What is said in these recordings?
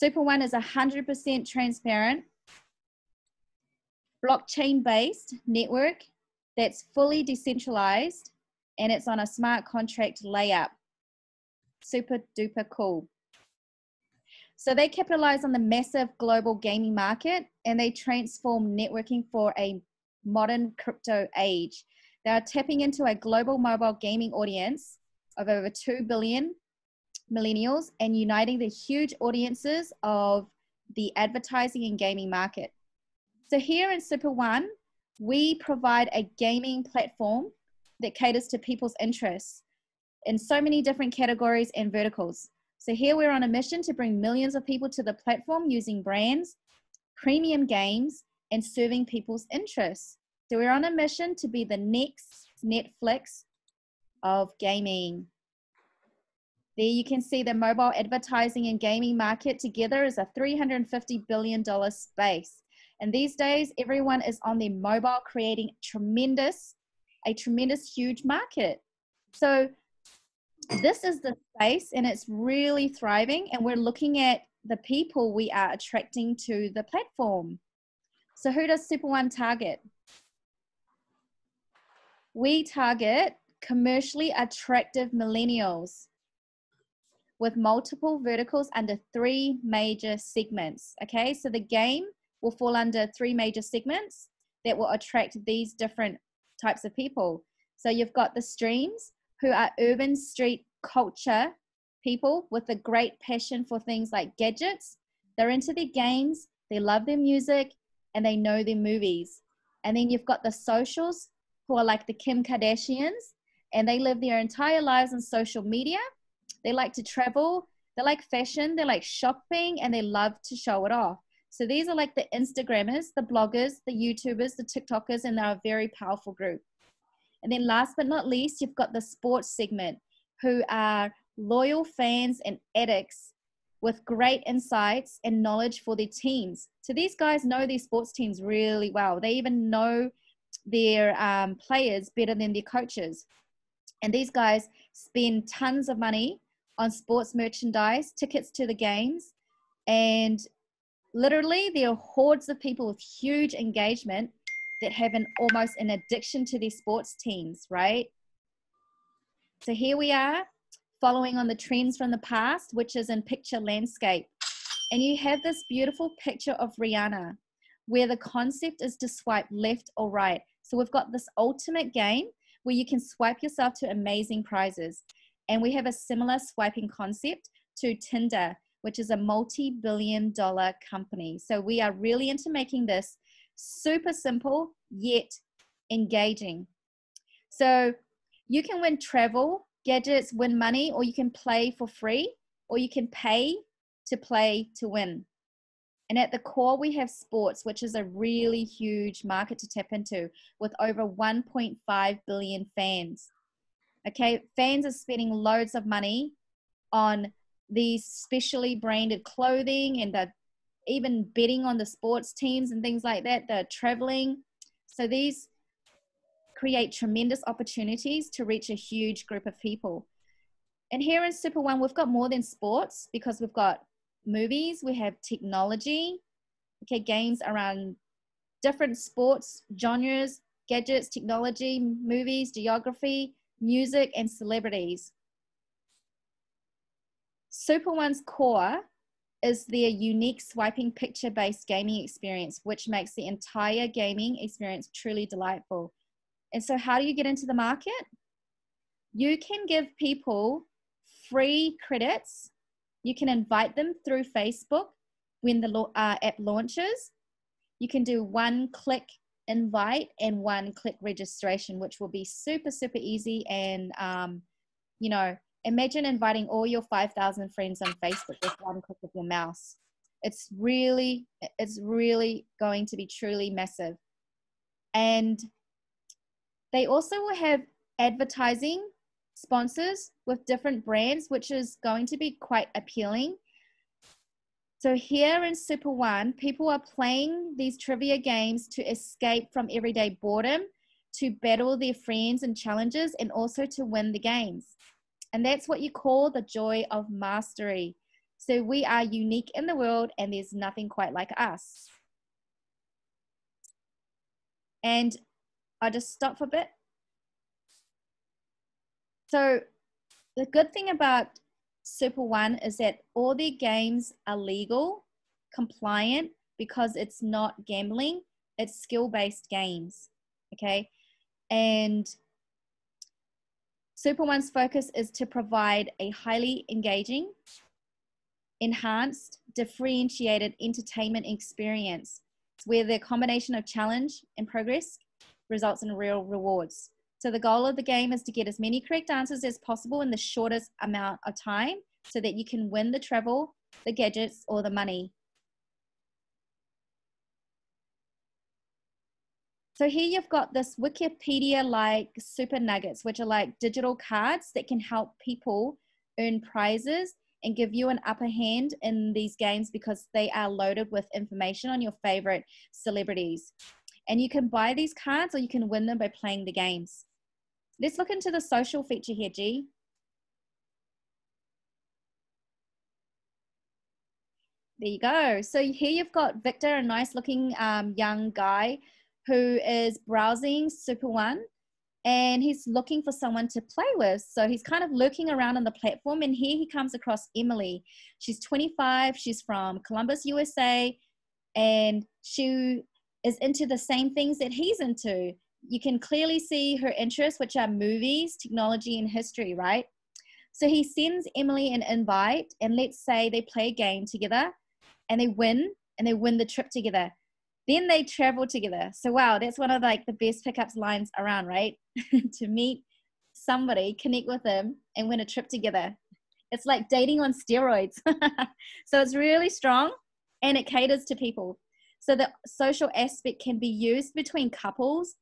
Super One is 100% transparent, blockchain-based network that's fully decentralized, and it's on a smart contract layup. Super duper cool. So they capitalize on the massive global gaming market and they transform networking for a modern crypto age. They are tapping into a global mobile gaming audience of over 2 billion millennials and uniting the huge audiences of the advertising and gaming market. So here in Super One, we provide a gaming platform that caters to people's interests in so many different categories and verticals. So here we're on a mission to bring millions of people to the platform using brands, premium games, and serving people's interests. So we're on a mission to be the next Netflix of gaming. There you can see the mobile advertising and gaming market together is a $350 billion space. And these days, everyone is on their mobile creating a tremendous, huge market. So this is the space and it's really thriving, and we're looking at the people we are attracting to the platform. So who does Super One target? We target commercially attractive millennials with multiple verticals under three major segments, okay? So the game will fall under three major segments that will attract these different types of people. So you've got the streams, who are urban street culture people with a great passion for things like gadgets. They're into their games, they love their music, and they know their movies. And then you've got the socials, who are like the Kim Kardashians, and they live their entire lives on social media. They like to travel, they like fashion, they like shopping, and they love to show it off. So these are like the Instagrammers, the bloggers, the YouTubers, the TikTokers, and they're a very powerful group. And then last but not least, you've got the sports segment, who are loyal fans and addicts with great insights and knowledge for their teams. So these guys know their sports teams really well. They even know their players better than their coaches. And these guys spend tons of money on sports merchandise, tickets to the games, and literally there are hordes of people with huge engagement that have almost an addiction to their sports teams, right? So here we are following on the trends from the past, which is in picture landscape. And you have this beautiful picture of Rihanna, where the concept is to swipe left or right. So we've got this ultimate game where you can swipe yourself to amazing prizes. And we have a similar swiping concept to Tinder, which is a multi-billion-dollar company. So we are really into making this super simple, yet engaging. So you can win travel, gadgets, win money, or you can play for free, or you can pay to play to win. And at the core, we have sports, which is a really huge market to tap into with over 1.5 billion fans. Okay, fans are spending loads of money on these specially branded clothing, and they're even betting on the sports teams and things like that. They're traveling. So these create tremendous opportunities to reach a huge group of people. And here in Super One, we've got more than sports, because we've got movies, we have technology, okay, games around different sports, genres, gadgets, technology, movies, geography, music, and celebrities. Super One's core is their unique swiping picture-based gaming experience, which makes the entire gaming experience truly delightful. And so how do you get into the market? You can give people free credits. You can invite them through Facebook when the app launches. You can do one-click invite and one-click registration, which will be super, super easy. And, you know, imagine inviting all your 5,000 friends on Facebook with one click of your mouse. It's really going to be truly massive. And they also will have advertising sponsors with different brands, which is going to be quite appealing. So here in Super One, people are playing these trivia games to escape from everyday boredom, to battle their friends and challenges, and also to win the games. And that's what you call the joy of mastery. So we are unique in the world and there's nothing quite like us. And I'll just stop for a bit. So the good thing about Super One is that all their games are legal, compliant, because it's not gambling, it's skill-based games, okay? And Super One's focus is to provide a highly engaging, enhanced, differentiated entertainment experience where the combination of challenge and progress results in real rewards. So the goal of the game is to get as many correct answers as possible in the shortest amount of time so that you can win the travel, the gadgets, or the money. So here you've got this Wikipedia-like super nuggets, which are like digital cards that can help people earn prizes and give you an upper hand in these games because they are loaded with information on your favorite celebrities. And you can buy these cards or you can win them by playing the games. Let's look into the social feature here, G. There you go. So here you've got Victor, a nice looking young guy who is browsing Super One and he's looking for someone to play with. So he's kind of lurking around on the platform and here he comes across Emily. She's 25, she's from Columbus, USA, and she is into the same things that he's into. You can clearly see her interests, which are movies, technology, and history, right? So he sends Emily an invite, and let's say they play a game together, and they win the trip together. Then they travel together. So wow, that's one of like the best pickups lines around, right? To meet somebody, connect with them, and win a trip together. It's like dating on steroids. So it's really strong, and it caters to people. So the social aspect can be used between couples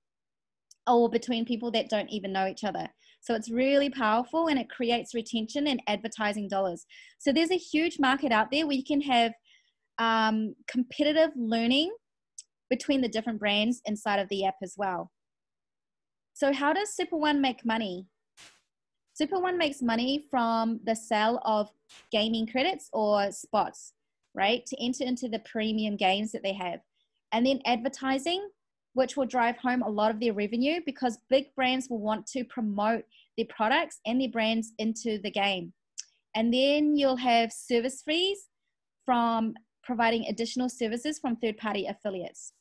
or between people that don't even know each other. So it's really powerful and it creates retention and advertising dollars. So there's a huge market out there where you can have competitive learning between the different brands inside of the app as well. So how does Super One make money? Super One makes money from the sale of gaming credits or spots, right, to enter into the premium games that they have. And then advertising, which will drive home a lot of their revenue because big brands will want to promote their products and their brands into the game. And then you'll have service fees from providing additional services from third-party affiliates.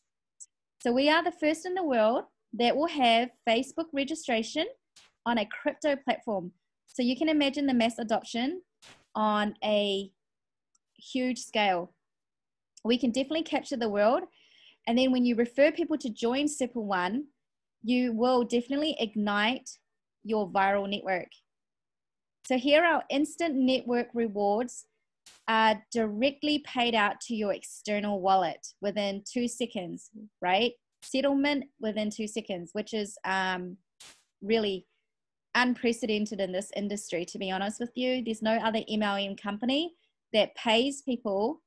So we are the first in the world that will have Facebook registration on a crypto platform. So you can imagine the mass adoption on a huge scale. We can definitely capture the world. And then when you refer people to join Super One, you will definitely ignite your viral network. So here our instant network rewards are directly paid out to your external wallet within 2 seconds, right? Settlement within 2 seconds, which is really unprecedented in this industry, to be honest with you. There's no other MLM company that pays people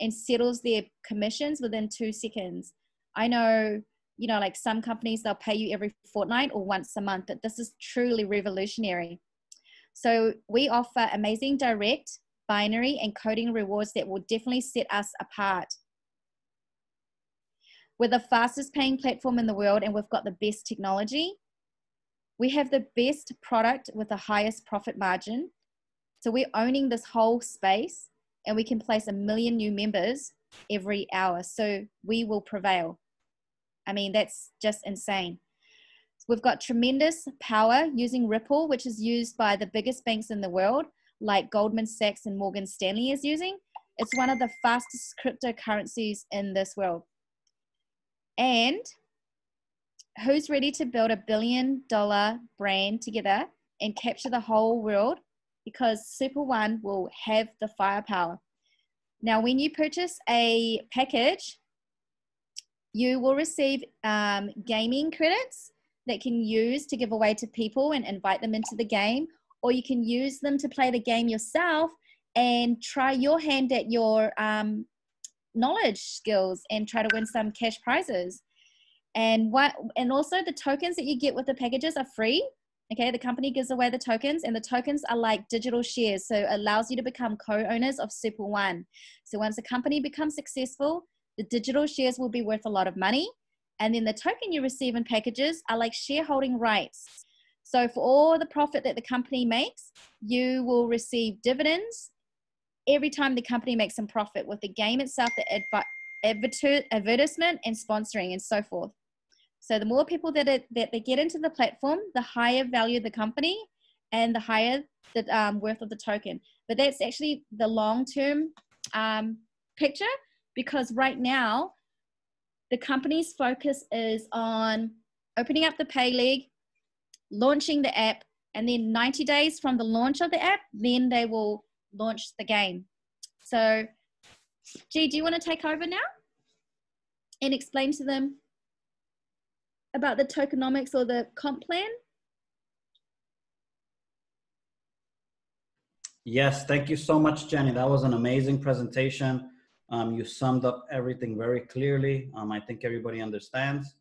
and settles their commissions within 2 seconds. I know, you know, like some companies, they'll pay you every fortnight or once a month, but this is truly revolutionary. So we offer amazing direct, binary, and coding rewards that will definitely set us apart. We're the fastest paying platform in the world and we've got the best technology. We have the best product with the highest profit margin. So we're owning this whole space and we can place 1 million new members every hour. So we will prevail. I mean, that's just insane. So we've got tremendous power using Ripple, which is used by the biggest banks in the world, like Goldman Sachs and Morgan Stanley is using. It's one of the fastest cryptocurrencies in this world. And who's ready to build a $1 billion brand together and capture the whole world? Because Super One will have the firepower. Now, when you purchase a package, you will receive gaming credits that can use to give away to people and invite them into the game, or you can use them to play the game yourself and try your hand at your knowledge skills and try to win some cash prizes. And also the tokens that you get with the packages are free Okay, the company gives away the tokens, and the tokens are like digital shares, so it allows you to become co-owners of Super One. So once the company becomes successful, the digital shares will be worth a lot of money, and then the token you receive in packages are like shareholding rights. So for all the profit that the company makes, you will receive dividends every time the company makes some profit, with the game itself, the advertisement and sponsoring and so forth. So the more people that they get into the platform, the higher value the company and the higher the worth of the token. But that's actually the long-term picture, because right now the company's focus is on opening up the pay leg, launching the app, and then 90 days from the launch of the app, then they will launch the game. So, G, do you want to take over now and explain to them about the tokenomics or the comp plan? Yes, thank you so much, Jenny. That was an amazing presentation. You summed up everything very clearly. I think everybody understands.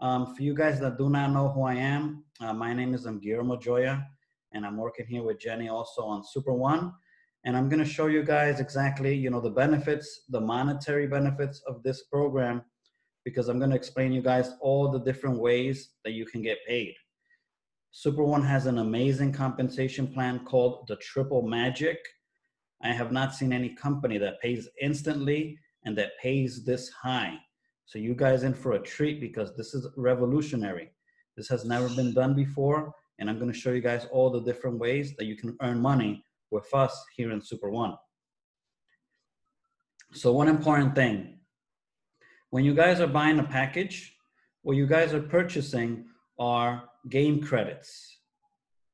For you guys that do not know who I am, my name is Amgir Mojoya, and I'm working here with Jenny also on Super One. And I'm gonna show you guys exactly, you know, the benefits, the monetary benefits of this program, because I'm gonna explain you guys all the different ways that you can get paid. Super One has an amazing compensation plan called the Triple Magic. I have not seen any company that pays instantly and that pays this high. So you guys in for a treat, because this is revolutionary. This has never been done before. And I'm gonna show you guys all the different ways that you can earn money with us here in Super One. So one important thing, when you guys are buying a package, what you guys are purchasing are game credits,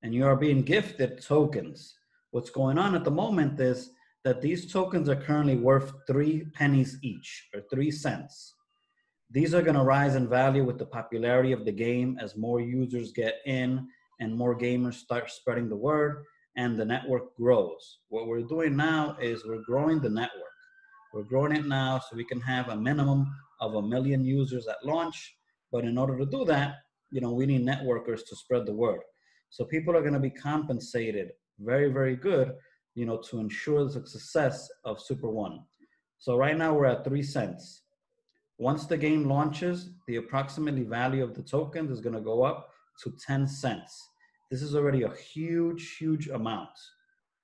and you are being gifted tokens. What's going on at the moment is that these tokens are currently worth 3 pennies each, or 3 cents. These are gonna rise in value with the popularity of the game as more users get in and more gamers start spreading the word and the network grows. What we're doing now is we're growing the network. We're growing it now so we can have a minimum of 1 million users at launch. But in order to do that, you know, we need networkers to spread the word. So people are gonna be compensated very, very good, you know, to ensure the success of Super One. So right now we're at 3 cents. Once the game launches, the approximately value of the tokens is gonna go up to 10 cents. This is already a huge, huge amount.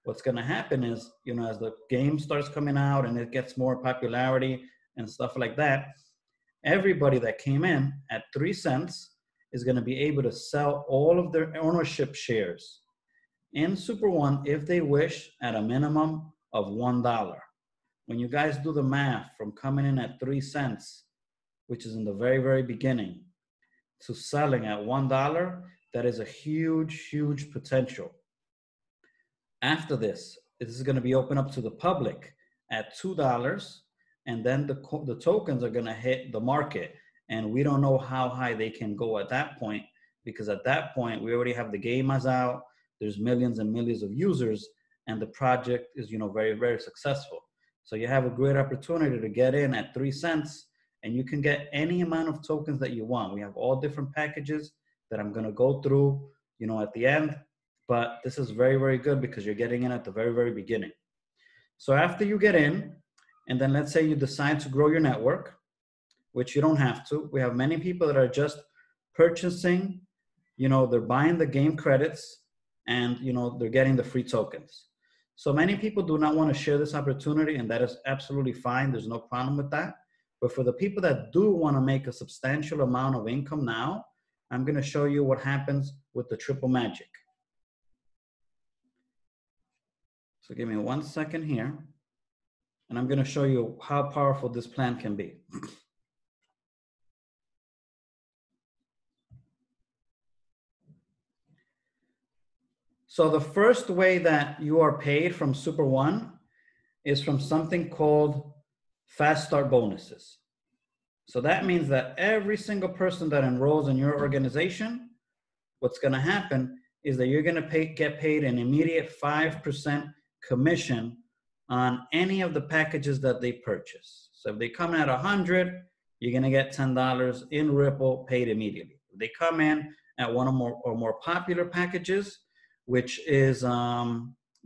What's gonna happen is, you know, as the game starts coming out and it gets more popularity and stuff like that, everybody that came in at 3 cents is gonna be able to sell all of their ownership shares in Super One, if they wish, at a minimum of $1. When you guys do the math from coming in at 3 cents, which is in the very, very beginning, to selling at $1, that is a huge, huge potential. After this, this is gonna be open up to the public at $2, and then the tokens are gonna hit the market, and we don't know how high they can go at that point, because at that point, we already have the game as out, there's millions and millions of users, and the project is, you know, very, very successful. So you have a great opportunity to get in at 3 cents, and you can get any amount of tokens that you want. We have all different packages that I'm gonna go through, you know, at the end, but this is very, very good because you're getting in at the very, very beginning. So after you get in, and then let's say you decide to grow your network, which you don't have to. We have many people that are just purchasing, you know, they're buying the game credits, and you know, they're getting the free tokens. So many people do not want to share this opportunity, and that is absolutely fine. There's no problem with that. But for the people that do want to make a substantial amount of income now, I'm going to show you what happens with the Triple Magic. So give me 1 second here, and I'm going to show you how powerful this plan can be. So the first way that you are paid from Super One is from something called fast start bonuses. So that means that every single person that enrolls in your organization, what's gonna happen is that you're gonna get paid an immediate 5% commission on any of the packages that they purchase. So if they come in at 100, you're gonna get $10 in Ripple paid immediately. If they come in at one or more popular packages, which is the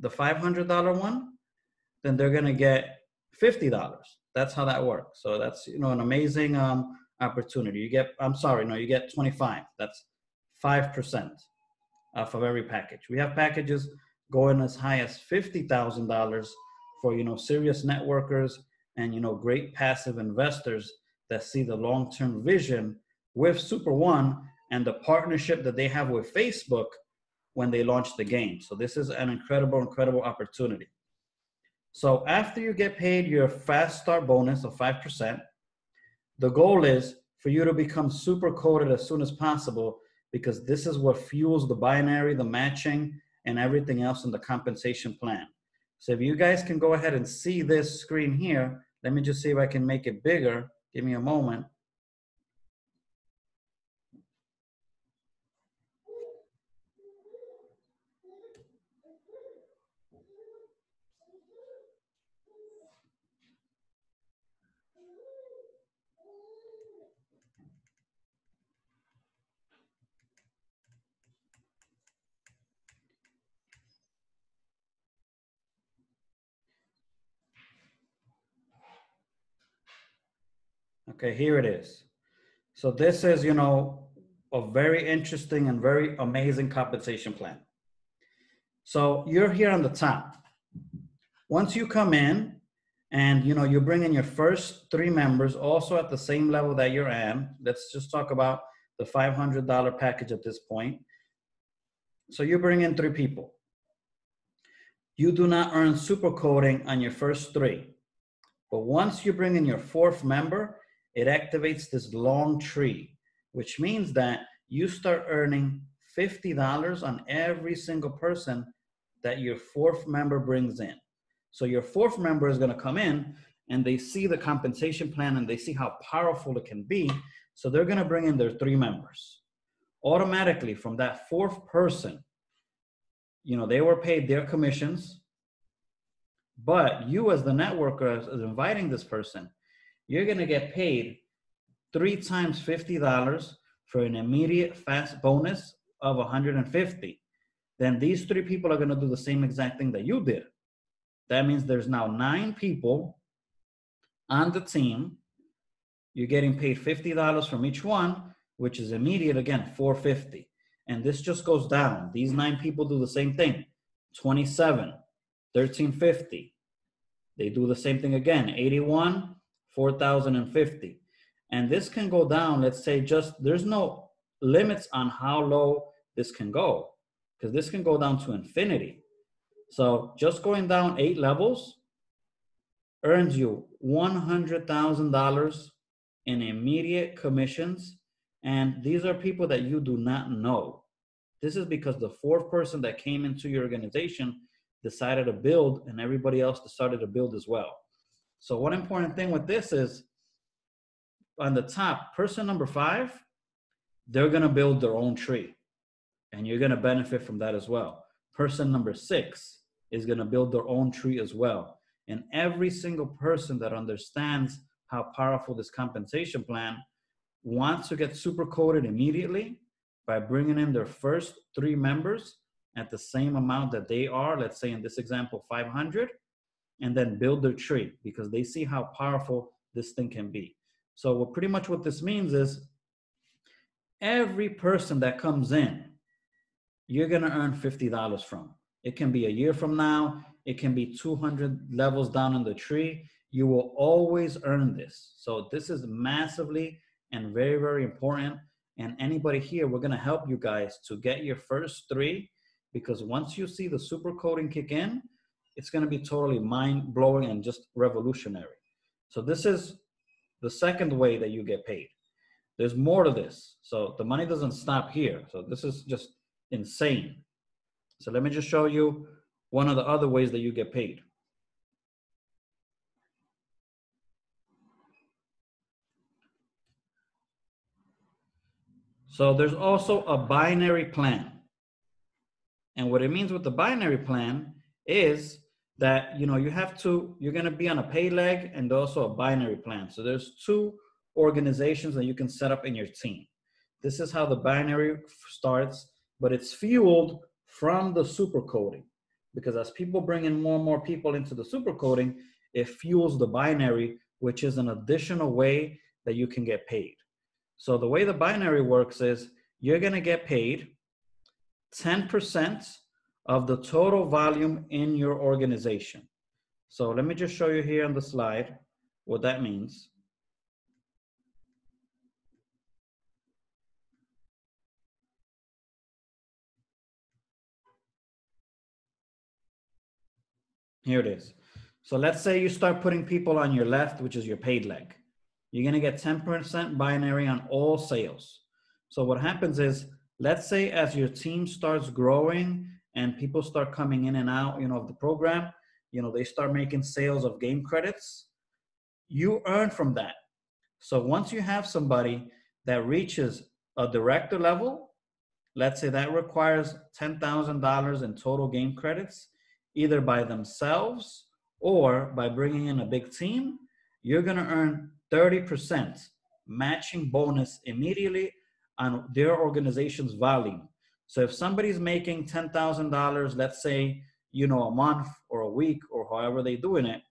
$500 one, then they're going to get $50. That's how that works. So that's, you know, an amazing opportunity. You get, I'm sorry, no, you get 25. That's 5% off of every package. We have packages going as high as $50,000 for, you know, serious networkers and, you know, great passive investors that see the long-term vision with Super One and the partnership that they have with Facebook when they launch the game. So this is an incredible, incredible opportunity. So after you get paid your fast start bonus of 5%, the goal is for you to become super coded as soon as possible, because this is what fuels the binary, the matching, and everything else in the compensation plan. So if you guys can go ahead and see this screen here, let me just see if I can make it bigger. Give me a moment. Okay, here it is. So this is, you know, a very interesting and very amazing compensation plan. So you're here on the top. Once you come in and, you know, you bring in your first three members also at the same level that you're at, let's just talk about the $500 package at this point. So you bring in three people. You do not earn super coding on your first three. But once you bring in your fourth member, it activates this long tree, which means that you start earning $50 on every single person that your fourth member brings in. So your fourth member is going to come in and they see the compensation plan and they see how powerful it can be. So they're going to bring in their three members. Automatically from that fourth person, you know, they were paid their commissions, but you as the networker is inviting this person, you're going to get paid 3 times $50 for an immediate fast bonus of 150. Then these three people are going to do the same exact thing that you did. That means there's now 9 people on the team. You're getting paid $50 from each one, which is immediate, again, 450. And this just goes down. These 9 people do the same thing, 27, 1350. They do the same thing again, 81. 4,050. And this can go down, let's say, just, there's no limits on how low this can go, because this can go down to infinity. So just going down 8 levels earns you $100,000 in immediate commissions. And these are people that you do not know. This is because the fourth person that came into your organization decided to build and everybody else decided to build as well. So one important thing with this is on the top, person number 5, they're going to build their own tree and you're going to benefit from that as well. Person number 6 is going to build their own tree as well. And every single person that understands how powerful this compensation plan wants to get super coded immediately by bringing in their first 3 members at the same amount that they are, let's say in this example, 500. And then build their tree because they see how powerful this thing can be. So what pretty much what this means is every person that comes in, you're going to earn $50 from. It can be a year from now. It can be 200 levels down in the tree. You will always earn this. So this is massively and very, very important. And anybody here, we're going to help you guys to get your first 3, because once you see the super coding kick in, it's going to be totally mind-blowing and just revolutionary. So this is the second way that you get paid. There's more to this. So the money doesn't stop here. So this is just insane. So let me just show you one of the other ways that you get paid. So there's also a binary plan. And what it means with the binary plan is that, you know, you have to, you're going to be on a pay leg and also a binary plan. So there's 2 organizations that you can set up in your team. This is how the binary starts, but it's fueled from the supercoding, because as people bring in more and more people into the supercoding, it fuels the binary, which is an additional way that you can get paid. So the way the binary works is you're going to get paid 10% of the total volume in your organization. So let me just show you here on the slide what that means. Here it is. So let's say you start putting people on your left, which is your paid leg. You're going to get 10% binary on all sales. So what happens is, let's say as your team starts growing and people start coming in and out, of the program, they start making sales of game credits, you earn from that. So once you have somebody that reaches a director level, let's say that requires $10,000 in total game credits, either by themselves or by bringing in a big team, you're going to earn 30% matching bonus immediately on their organization's volume. So if somebody's making $10,000, let's say, a month or a week or however they're doing it,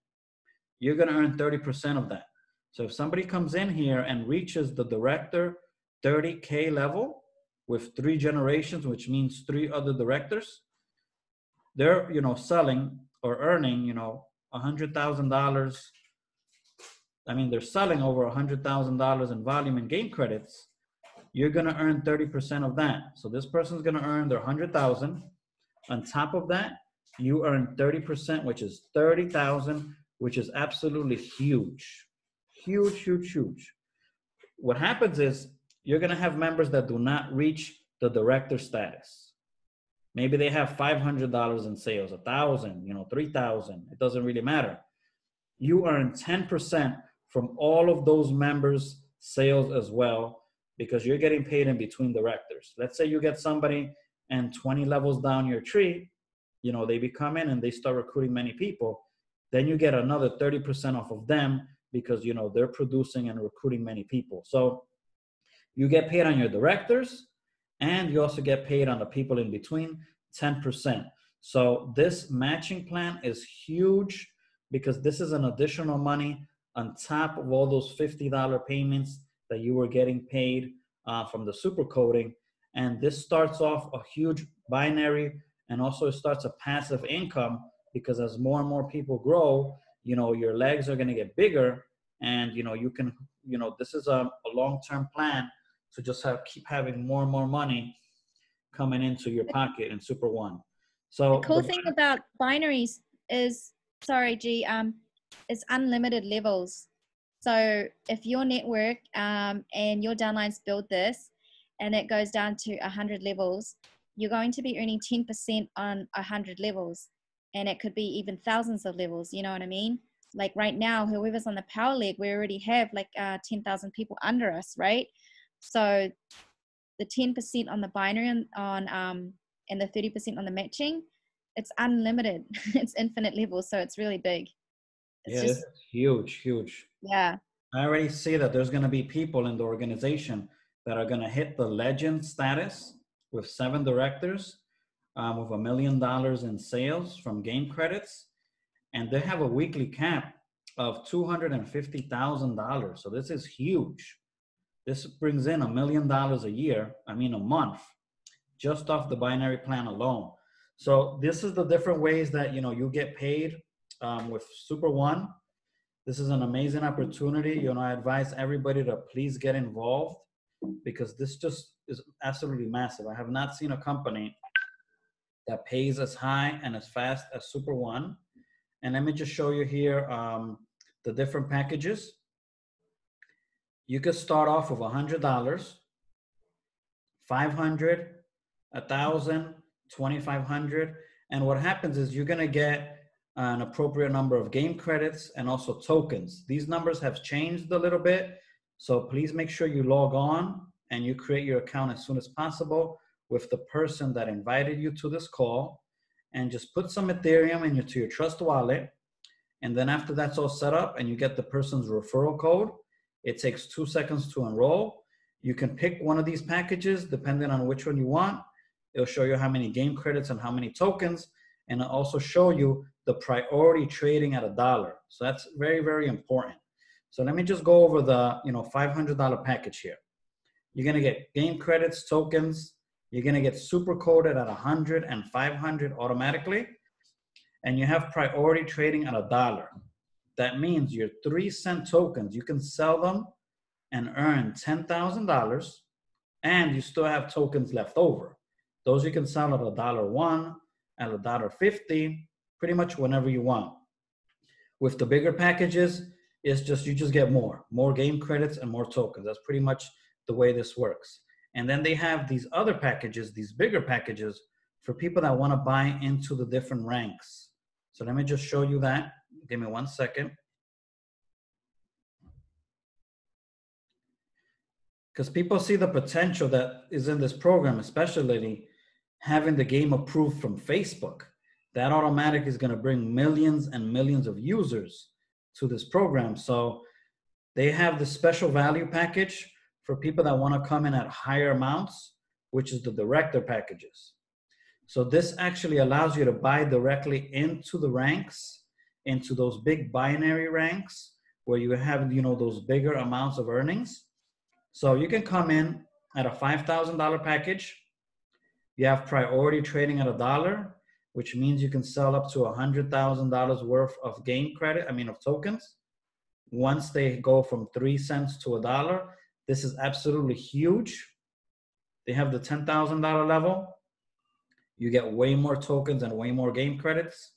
you're going to earn 30% of that. So if somebody comes in here and reaches the director 30K level with 3 generations, which means 3 other directors, they're, selling or earning, $100,000. I mean, they're selling over $100,000 in volume and game credits. You're going to earn 30% of that. So this person's going to earn their $100,000. On top of that, you earn 30%, which is $30,000, which is absolutely huge. Huge, huge, huge. What happens is you're going to have members that do not reach the director status. Maybe they have $500 in sales, $1,000, $3,000. It doesn't really matter. You earn 10% from all of those members' sales as well, because you're getting paid in between directors. Let's say you get somebody and 20 levels down your tree, they become in and they start recruiting many people. Then you get another 30% off of them because, they're producing and recruiting many people. So you get paid on your directors, and you also get paid on the people in between, 10%. So this matching plan is huge because this is an additional money on top of all those $50 payments that you were getting paid from the supercoding. And this starts off a huge binary, and also it starts a passive income, because as more and more people grow, your legs are going to get bigger, and, you can, this is a long-term plan. So just keep having more and more money coming into your pocket in Super One. So the cool thing about binaries is, sorry, G, it's unlimited levels. So if your network and your downlines build this and it goes down to 100 levels, you're going to be earning 10% on 100 levels. And it could be even thousands of levels, you know what I mean? Like right now, whoever's on the power leg, we already have like 10,000 people under us, right? So the 10% on the binary and the 30% on the matching, it's unlimited. It's infinite levels, so it's really big. It's just huge, huge. Yeah. I already see that there's going to be people in the organization that are going to hit the legend status with 7 directors, with $1 million in sales from game credits, and they have a weekly cap of $250,000. So this is huge. This brings in $1 million a year, a month, just off the binary plan alone. So this is the different ways that, you get paid with Super One. This is an amazing opportunity. I advise everybody to please get involved, because this just is absolutely massive. I have not seen a company that pays as high and as fast as Super One. And let me just show you here the different packages. You could start off with $100, $500, $1,000, $2,500. And what happens is you're going to get an appropriate number of game credits and also tokens. These numbers have changed a little bit. So please make sure you log on and you create your account as soon as possible with the person that invited you to this call, and just put some Ethereum into your Trust wallet. And then after that's all set up and you get the person's referral code, it takes 2 seconds to enroll. You can pick one of these packages, depending on which one you want. It'll show you how many game credits and how many tokens, and it'll also show you the priority trading at $1. So that's very, very important. So let me just go over the $500 package here. You're gonna get game credits, tokens. You're gonna get super coded at 100 and 500 automatically. And you have priority trading at $1. That means your 3-cent tokens, you can sell them and earn $10,000, and you still have tokens left over. Those you can sell at $1.01, at $1.50, pretty much whenever you want. With the bigger packages, it's just, you just get more game credits and more tokens. That's pretty much the way this works. And then they have these other packages, these bigger packages for people that want to buy into the different ranks. So let me just show you that. Give me one second. Because people see the potential that is in this program, especially having the game approved from Facebook. That automatic is going to bring millions and millions of users to this program. So they have the special value package for people that want to come in at higher amounts, which is the director packages. So this actually allows you to buy directly into the ranks, into those big binary ranks where you have, those bigger amounts of earnings. So you can come in at a $5,000 package. You have priority trading at $1. Which means you can sell up to $100,000 worth of game credit, of tokens. Once they go from 3 cents to $1, this is absolutely huge. They have the $10,000 level. You get way more tokens and way more game credits.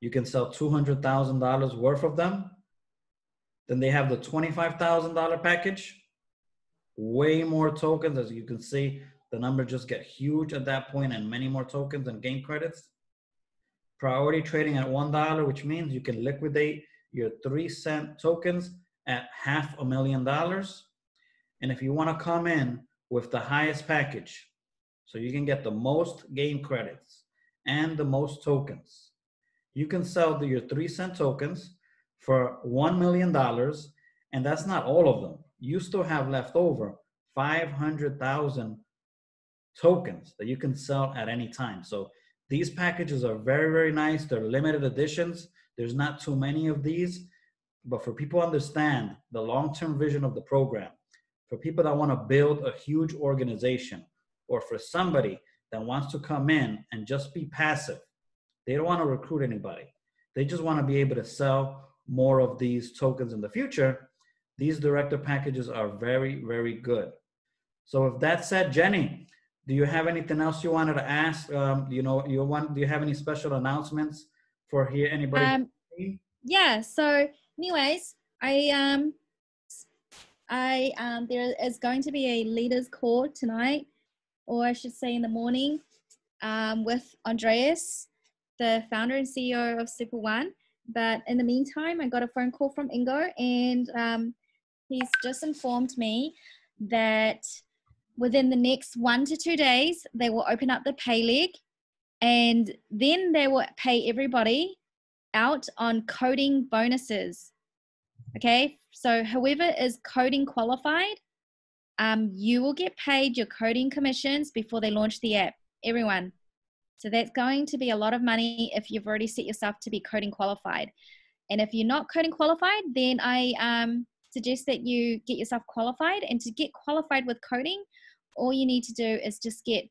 You can sell $200,000 worth of them. Then they have the $25,000 package. Way more tokens, as you can see. The number just get huge at that point, and many more tokens and game credits. Priority trading at $1, which means you can liquidate your 3-cent tokens at $500,000. And if you want to come in with the highest package, so you can get the most game credits and the most tokens, you can sell your 3-cent tokens for $1 million. And that's not all of them. You still have left over 500,000 tokens that you can sell at any time. So these packages are very, very nice. They're limited editions. There's not too many of these, but for people to understand the long-term vision of the program, for people that want to build a huge organization, or for somebody that wants to come in and just be passive, they don't want to recruit anybody. They just want to be able to sell more of these tokens in the future. These director packages are very, very good. So with that said, Jenny, do you have anything else you wanted to ask? Do you have any special announcements for here? Anybody? Yeah. So, anyways, I there is going to be a leaders call tonight, or I should say in the morning, with Andreas, the founder and CEO of Super One. But in the meantime, I got a phone call from Ingo, and he's just informed me that within the next 1 to 2 days, they will open up the pay leg, and then they will pay everybody out on coding bonuses. Okay, so whoever is coding qualified, you will get paid your coding commissions before they launch the app, everyone. So that's going to be a lot of money if you've already set yourself to be coding qualified. And if you're not coding qualified, then I suggest that you get yourself qualified. And to get qualified with coding, all you need to do is just get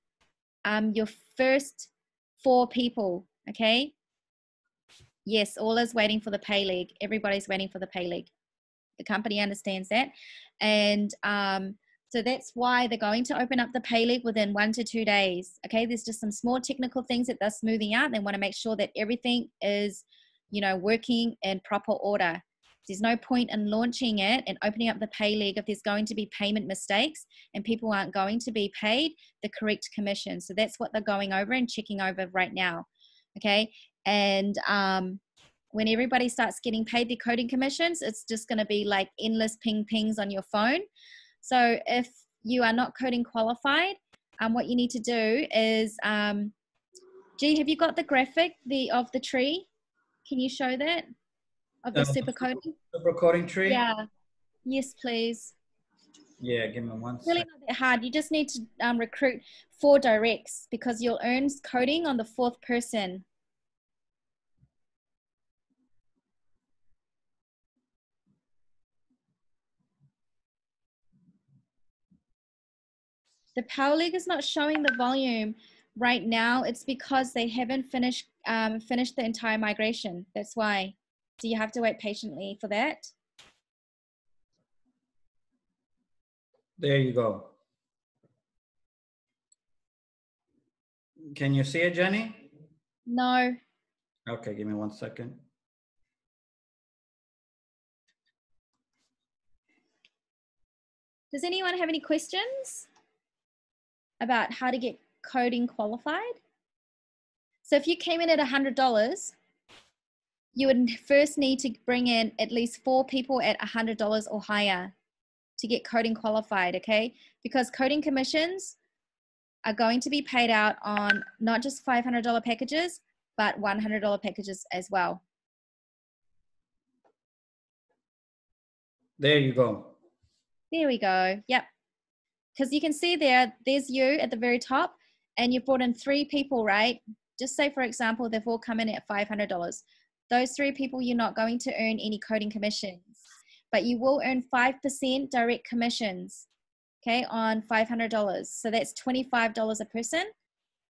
your first 4 people, okay? Yes, all is waiting for the pay leg. Everybody's waiting for the pay leg. The company understands that. And so that's why they're going to open up the pay leg within 1 to 2 days, okay? There's just some small technical things that they're smoothing out. They want to make sure that everything is, working in proper order. There's no point in launching it and opening up the pay leg if there's going to be payment mistakes and people aren't going to be paid the correct commission. So that's what they're going over and checking over right now, okay? And when everybody starts getting paid their coding commissions, it's just going to be like endless pings on your phone. So if you are not coding qualified, what you need to do is, G, have you got the graphic of the tree? Can you show that? Of the super coding tree? Yeah. Yes, please. Yeah, give them one. It's really not that hard. You just need to recruit 4 directs because you'll earn coding on the 4th person. The Power League is not showing the volume right now. It's because they haven't finished the entire migration. That's why. So you have to wait patiently for that. There you go. Can you see it, Jenny? No. Okay, give me 1 second. Does anyone have any questions about how to get coding qualified? So if you came in at $100, you would first need to bring in at least 4 people at $100 or higher to get coding qualified, okay? Because coding commissions are going to be paid out on not just $500 packages, but $100 packages as well. There you go. There we go, yep. Because you can see there's you at the very top, and you've brought in 3 people, right? Just say, for example, they've all come in at $500. Those 3 people, you're not going to earn any coding commissions, but you will earn 5% direct commissions, okay, on $500. So that's $25 a person.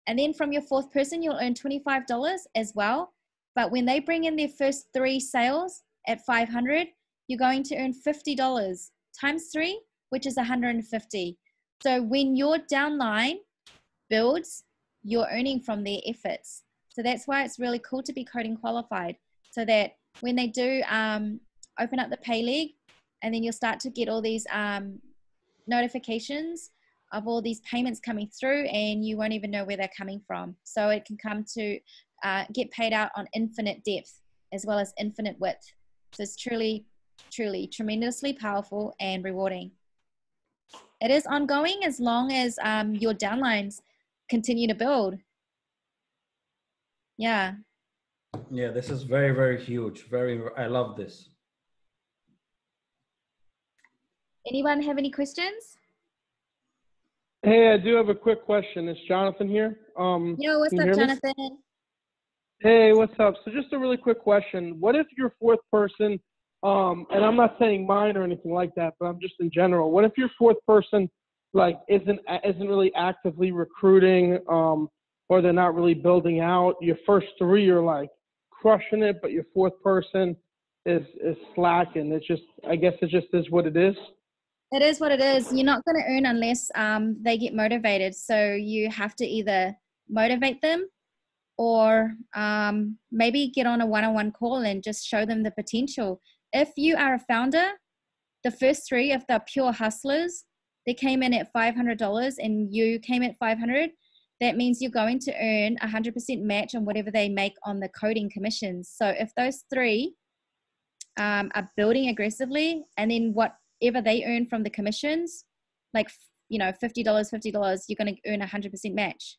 And then from your 4th person, you'll earn $25 as well. But when they bring in their first 3 sales at $500, you're going to earn $50 times 3, which is $150. So when your downline builds, you're earning from their efforts. So that's why it's really cool to be coding qualified, so that when they do open up the pay league, and then you'll start to get all these notifications of all these payments coming through, and you won't even know where they're coming from. So it can come to get paid out on infinite depth as well as infinite width. So it's truly, truly tremendously powerful and rewarding. It is ongoing as long as your downlines continue to build. Yeah. Yeah, this is very, very huge. Very, I love this. Anyone have any questions? Hey, I do have a quick question. Is Jonathan here? Yo, what's up, Jonathan? Me? Hey, what's up? So just a really quick question. What if your 4th person, and I'm not saying mine or anything like that, but I'm just in general, what if your 4th person like isn't really actively recruiting, or they're not really building out? Your first 3 are like crushing it, but your 4th person is slacking. It's just, I guess it just is what it is. It is what it is. You're not going to earn unless they get motivated. So you have to either motivate them, or maybe get on a one-on-one call and just show them the potential. If you are a founder, the first 3, if they're pure hustlers, they came in at $500 and you came at $500, that means you're going to earn 100% match on whatever they make on the coding commissions. So if those 3 are building aggressively, and then whatever they earn from the commissions, like, you know, $50, you're going to earn 100% match.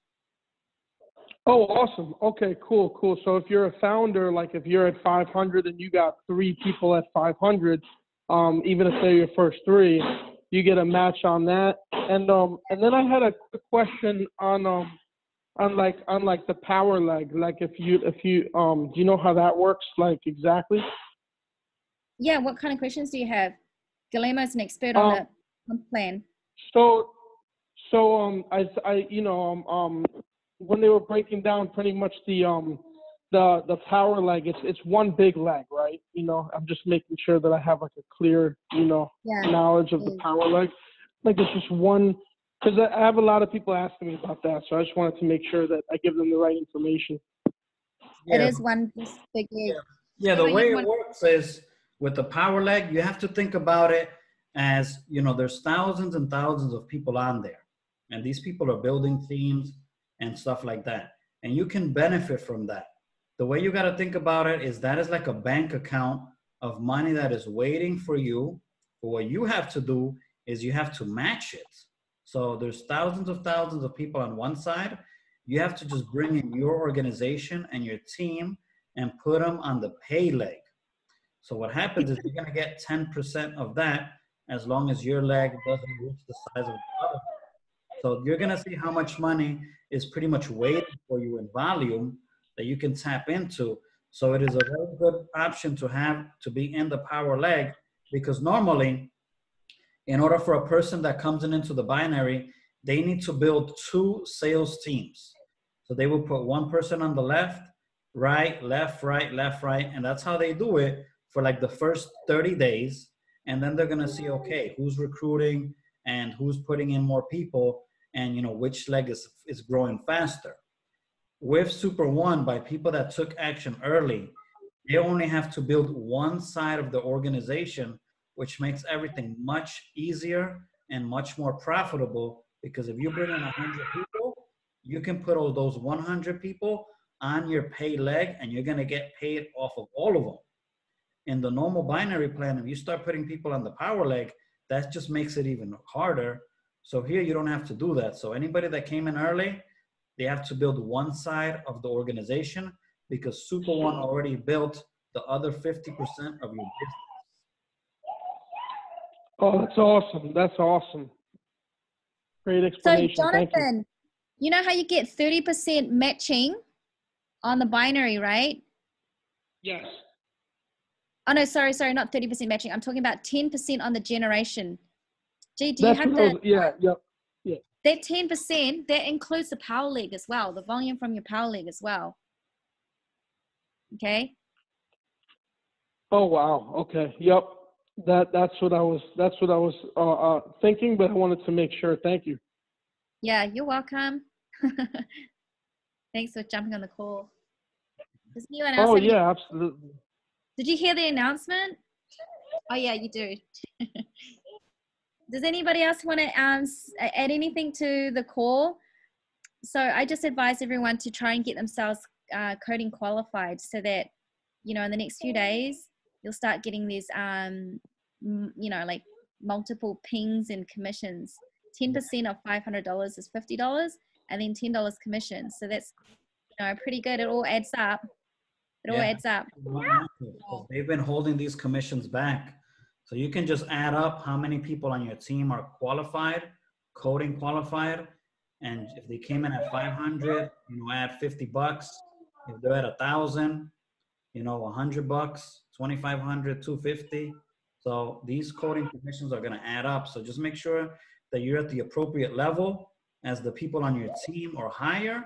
Oh, awesome. Okay, cool, cool. So if you're a founder, like if you're at 500 and you got 3 people at 500, even if they're your first 3, you get a match on that. And then I had a quick question on like the power leg. Like if you do you know how that works, like exactly? Yeah. What kind of questions do you have? Guillermo's an expert on the plan. So when they were breaking down pretty much the power leg, it's one big leg, right? You know, I'm just making sure that I have like a clear, you know, knowledge of the power leg. Like it's just one, because I have a lot of people asking me about that, so I just wanted to make sure that I give them the right information. Yeah. It is one big leg. Yeah, the way it works is with the power leg, you have to think about it as, you know, there's thousands and thousands of people on there, and these people are building teams and stuff like that, and you can benefit from that. The way you got to think about it is that is like a bank account of money that is waiting for you. But what you have to do is you have to match it. So there's thousands of people on one side. You have to just bring in your organization and your team and put them on the pay leg. So what happens is you're going to get 10% of that as long as your leg doesn't reach the size of the other. So you're gonna see how much money is pretty much waiting for you in volume that you can tap into. So it is a very good option to have to be in the power leg, because normally, in order for a person that comes in into the binary, they need to build two sales teams. So they will put one person on the left, right, and that's how they do it for like the first 30 days. And then they're gonna see, okay, who's recruiting and who's putting in more people, and you know, which leg is growing faster. With Super One, by people that took action early, they only have to build one side of the organization, which makes everything much easier and much more profitable, because if you bring in 100 people, you can put all those 100 people on your pay leg, and you're gonna get paid off of all of them. In the normal binary plan, if you start putting people on the power leg, that just makes it even harder. So here you don't have to do that. So anybody that came in early, they have to build one side of the organization, because Super One already built the other 50% of your business. Oh, that's awesome. That's awesome. Great explanation. So Jonathan, you know how you get 30% matching on the binary, right? Yes. Oh, no, sorry, not 30% matching. I'm talking about 10% on the generation. Gee, do you have that? Yeah. That 10%, that includes the power leg as well, the volume from your power leg as well. Okay. Oh, wow. Okay. Yep. That's what I was thinking, but I wanted to make sure. Thank you. Yeah, you're welcome. Thanks for jumping on the call. Does anyone else? Oh, yeah, absolutely. Did you hear the announcement? Oh, yeah, you do. Does anybody else want to add anything to the call? So I just advise everyone to try and get themselves coding qualified, so that, you know, in the next few days, you'll start getting these, you know, like multiple pings and commissions. 10% of $500 is $50, and then $10 commission. So that's, you know, pretty good. It all adds up. It all adds up. Yeah. They've been holding these commissions back. So you can just add up how many people on your team are qualified, coding qualified. And if they came in at 500, you know, add $50. If they're at 1,000, you know, $100, 2,500, 250. So these coding commissions are going to add up. So just make sure that you're at the appropriate level as the people on your team or higher,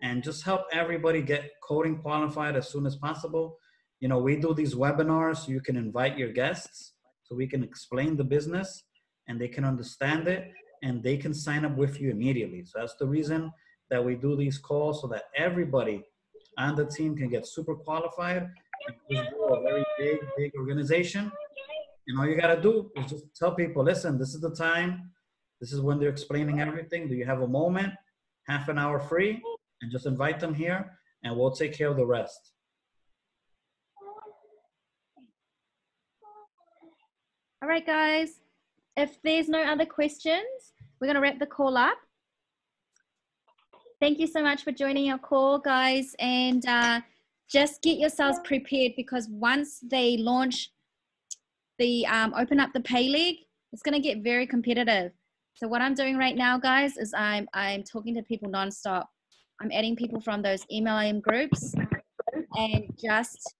and just help everybody get coding qualified as soon as possible. You know, we do these webinars, so you can invite your guests, so we can explain the business and they can understand it and they can sign up with you immediately. So that's the reason that we do these calls, so that everybody on the team can get super qualified and just grow a very big, big organization. And all you gotta do is just tell people, listen, this is the time. This is when they're explaining everything. Do you have a moment, half an hour free? And just invite them here, and we'll take care of the rest. All right, guys. If there's no other questions, we're going to wrap the call up. Thank you so much for joining our call, guys. And just get yourselves prepared, because once they launch the open up the pay leg, it's going to get very competitive. So what I'm doing right now, guys, is I'm talking to people nonstop. I'm adding people from those MLM groups and just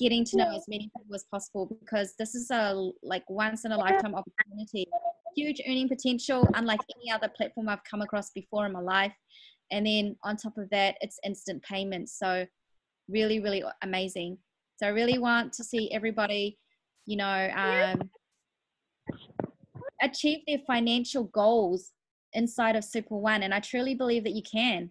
getting to know as many people as possible, because this is a like once in a lifetime opportunity, huge earning potential, unlike any other platform I've come across before in my life. And then on top of that, it's instant payments. So really, really amazing. So I really want to see everybody, you know, achieve their financial goals inside of Super One. And I truly believe that you can.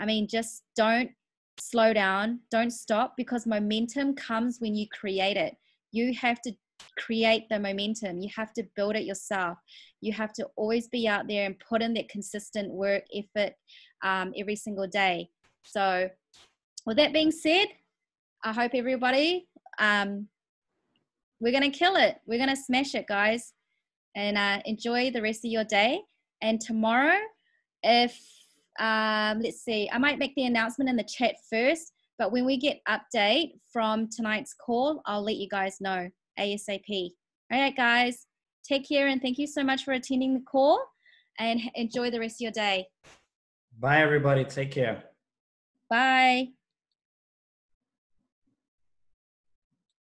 I mean, just don't slow down, don't stop, because momentum comes when you create it. You have to create the momentum. You have to build it yourself. You have to always be out there and put in that consistent work effort every single day. So with that being said, I hope everybody, we're going to kill it. We're going to smash it, guys, and enjoy the rest of your day. And tomorrow, let's see, I might make the announcement in the chat first, but when we get update from tonight's call, I'll let you guys know ASAP. All right, guys, Take care, and thank you so much for attending the call, and enjoy the rest of your day. Bye, everybody. Take care. Bye.